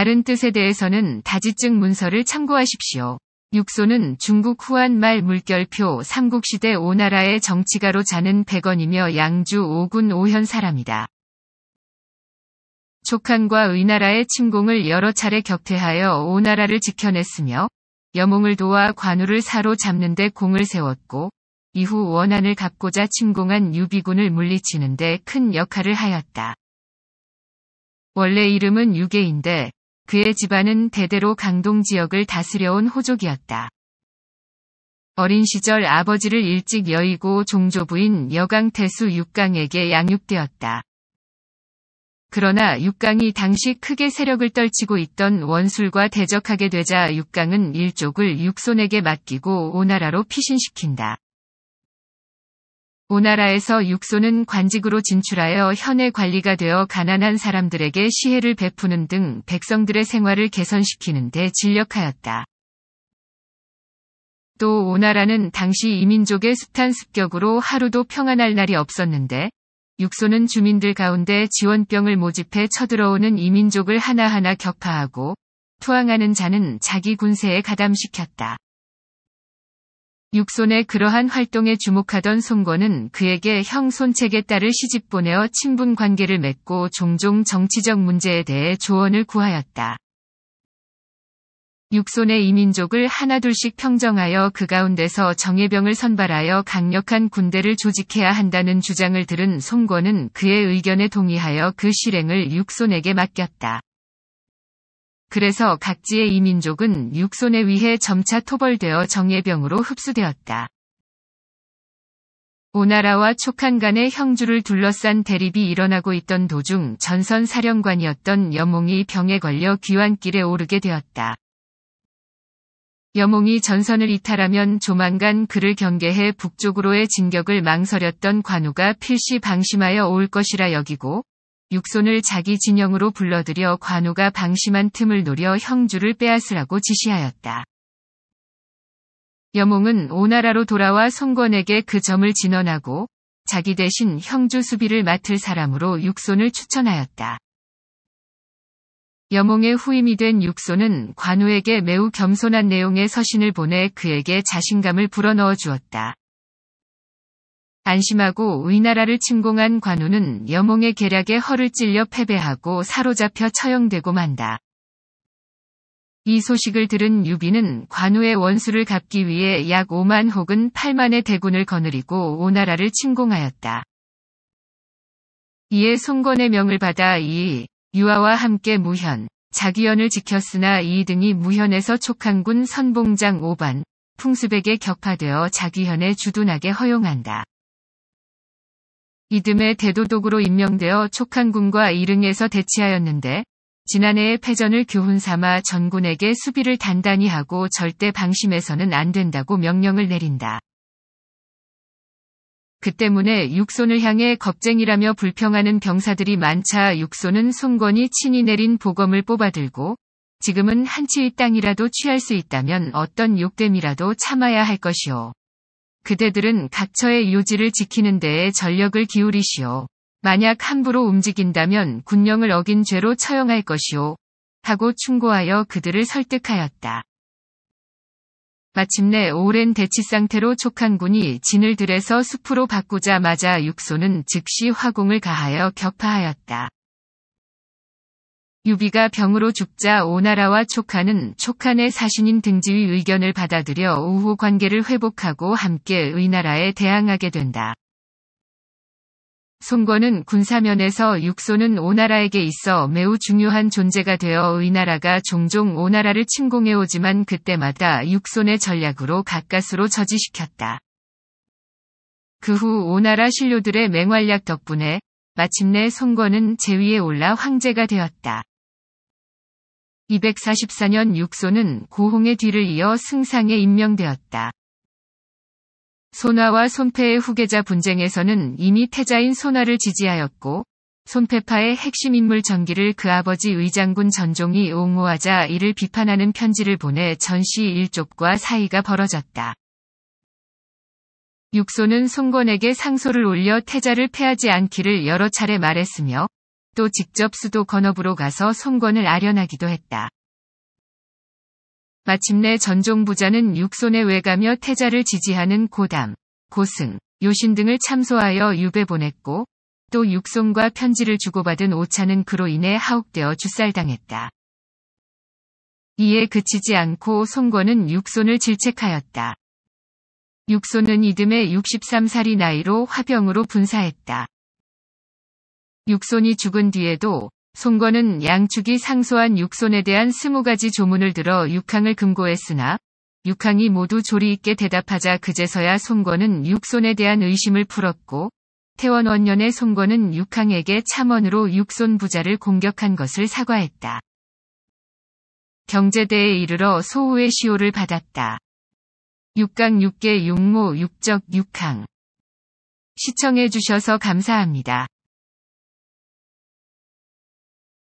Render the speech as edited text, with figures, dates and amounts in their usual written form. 다른 뜻에 대해서는 다지증 문서를 참고하십시오. 육손은 중국 후한 말 물결표 삼국시대 오나라의 정치가로 자는 백원이며 양주 5군 오현 사람이다. 촉한과 위나라의 침공을 여러 차례 격퇴하여 오나라를 지켜냈으며 여몽을 도와 관우를 사로잡는 데 공을 세웠고 이후 원한을 갚고자 침공한 유비군을 물리치는 데 큰 역할을 하였다. 원래 이름은 유계인데 그의 집안은 대대로 강동 지역을 다스려온 호족이었다. 어린 시절 아버지를 일찍 여의고 종조부인 여강 태수 육강에게 양육되었다. 그러나 육강이 당시 크게 세력을 떨치고 있던 원술과 대적하게 되자 육강은 일족을 육손에게 맡기고 오나라로 피신시킨다. 오나라에서 육손은 관직으로 진출하여 현의 관리가 되어 가난한 사람들에게 시혜를 베푸는 등 백성들의 생활을 개선시키는 데 진력하였다. 또 오나라는 당시 이민족의 숱한 습격으로 하루도 평안할 날이 없었는데 육손은 주민들 가운데 지원병을 모집해 쳐들어오는 이민족을 하나하나 격파하고 투항하는 자는 자기 군세에 가담시켰다. 육손의 그러한 활동에 주목하던 손권은 그에게 형 손책의 딸을 시집보내어 친분 관계를 맺고 종종 정치적 문제에 대해 조언을 구하였다. 육손의 이민족을 하나둘씩 평정하여 그 가운데서 정예병을 선발하여 강력한 군대를 조직해야 한다는 주장을 들은 손권은 그의 의견에 동의하여 그 실행을 육손에게 맡겼다. 그래서 각지의 이민족은 육손에 의해 점차 토벌되어 정예병으로 흡수되었다. 오나라와 촉한 간의 형주를 둘러싼 대립이 일어나고 있던 도중 전선 사령관이었던 여몽이 병에 걸려 귀환길에 오르게 되었다. 여몽이 전선을 이탈하면 조만간 그를 경계해 북쪽으로의 진격을 망설였던 관우가 필시 방심하여 올 것이라 여기고 육손을 자기 진영으로 불러들여 관우가 방심한 틈을 노려 형주를 빼앗으라고 지시하였다. 여몽은 오나라로 돌아와 손권에게 그 점을 진언하고 자기 대신 형주 수비를 맡을 사람으로 육손을 추천하였다. 여몽의 후임이 된 육손은 관우에게 매우 겸손한 내용의 서신을 보내 그에게 자신감을 불어넣어 주었다. 안심하고 위나라를 침공한 관우는 여몽의 계략에 허를 찔려 패배하고 사로잡혀 처형되고 만다. 이 소식을 들은 유비는 관우의 원수를 갚기 위해 약 5만 혹은 8만의 대군을 거느리고 오나라를 침공하였다. 이에 손권의 명을 받아 이 유아와 함께 무현, 자귀현을 지켰으나 이 등이 무현에서 촉한군 선봉장 오반, 풍습에게 격파되어 자귀현에 주둔하게 허용한다. 이듬해 대도독으로 임명되어 촉한군과 이릉에서 대치하였는데 지난해의 패전을 교훈 삼아 전군에게 수비를 단단히 하고 절대 방심해서는 안 된다고 명령을 내린다. 그 때문에 육손을 향해 겁쟁이라며 불평하는 병사들이 많자 육손은 손권이 친히 내린 보검을 뽑아들고 지금은 한치의 땅이라도 취할 수 있다면 어떤 욕됨이라도 참아야 할 것이오. 그대들은 각처의 요지를 지키는 데에 전력을 기울이시오. 만약 함부로 움직인다면 군령을 어긴 죄로 처형할 것이오. 하고 충고하여 그들을 설득하였다. 마침내 오랜 대치 상태로 촉한군이 진을 들에서 숲으로 바꾸자마자 육손은 즉시 화공을 가하여 격파하였다. 유비가 병으로 죽자 오나라와 촉한은 촉한의 사신인 등지의 의견을 받아들여 우호 관계를 회복하고 함께 위나라에 대항하게 된다. 손권은 군사면에서 육손은 오나라에게 있어 매우 중요한 존재가 되어 위나라가 종종 오나라를 침공해오지만 그때마다 육손의 전략으로 가까스로 저지시켰다. 그 후 오나라 신료들의 맹활약 덕분에 마침내 손권은 제위에 올라 황제가 되었다. 244년 육손은 고홍의 뒤를 이어 승상에 임명되었다. 손화와 손패의 후계자 분쟁에서는 이미 태자인 손화를 지지하였고 손패파의 핵심 인물 전기를 그 아버지 의장군 전종이 옹호하자 이를 비판하는 편지를 보내 전씨 일족과 사이가 벌어졌다. 육손은 손권에게 상소를 올려 태자를 패하지 않기를 여러 차례 말했으며 또 직접 수도 건업으로 가서 손권을 아련하기도 했다. 마침내 전종 부자는 육손에 외가며 태자를 지지하는 고담, 고승, 요신 등을 참소하여 유배 보냈고 또 육손과 편지를 주고받은 오차는 그로 인해 하옥되어 주살당했다. 이에 그치지 않고 손권은 육손을 질책하였다. 육손은 이듬해 63살이 나이로 화병으로 분사했다. 육손이 죽은 뒤에도 손권은 양축이 상소한 육손에 대한 20가지 조문을 들어 육항을 금고했으나 육항이 모두 조리 있게 대답하자 그제서야 손권은 육손에 대한 의심을 풀었고 태원 원년에 손권은 육항에게 참언으로 육손 부자를 공격한 것을 사과했다. 경제대에 이르러 소우의 시호를 받았다. 육강 6개 육모 육적 육항. 시청해주셔서 감사합니다.